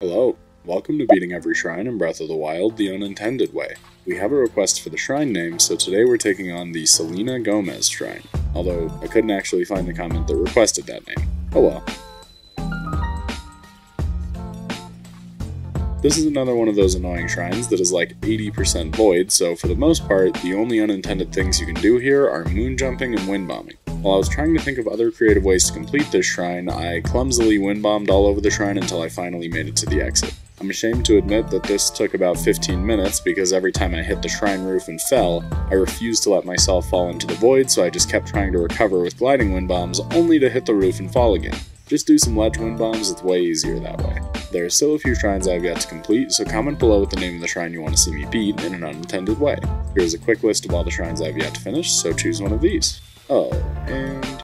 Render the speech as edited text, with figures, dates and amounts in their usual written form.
Hello, welcome to beating every shrine in Breath of the Wild the unintended way. We have a request for the shrine name, so today we're taking on the Shira Gomar Shrine, although I couldn't actually find the comment that requested that name. Oh well. This is another one of those annoying shrines that is like 80% void, so for the most part, the only unintended things you can do here are moon jumping and wind bombing. While I was trying to think of other creative ways to complete this shrine, I clumsily wind-bombed all over the shrine until I finally made it to the exit. I'm ashamed to admit that this took about 15 minutes because every time I hit the shrine roof and fell, I refused to let myself fall into the void, so I just kept trying to recover with gliding wind bombs only to hit the roof and fall again. Just do some ledge wind bombs, it's way easier that way. There are still a few shrines I've yet to complete, so comment below with the name of the shrine you want to see me beat in an unintended way. Here's a quick list of all the shrines I've yet to finish, so choose one of these. Oh, and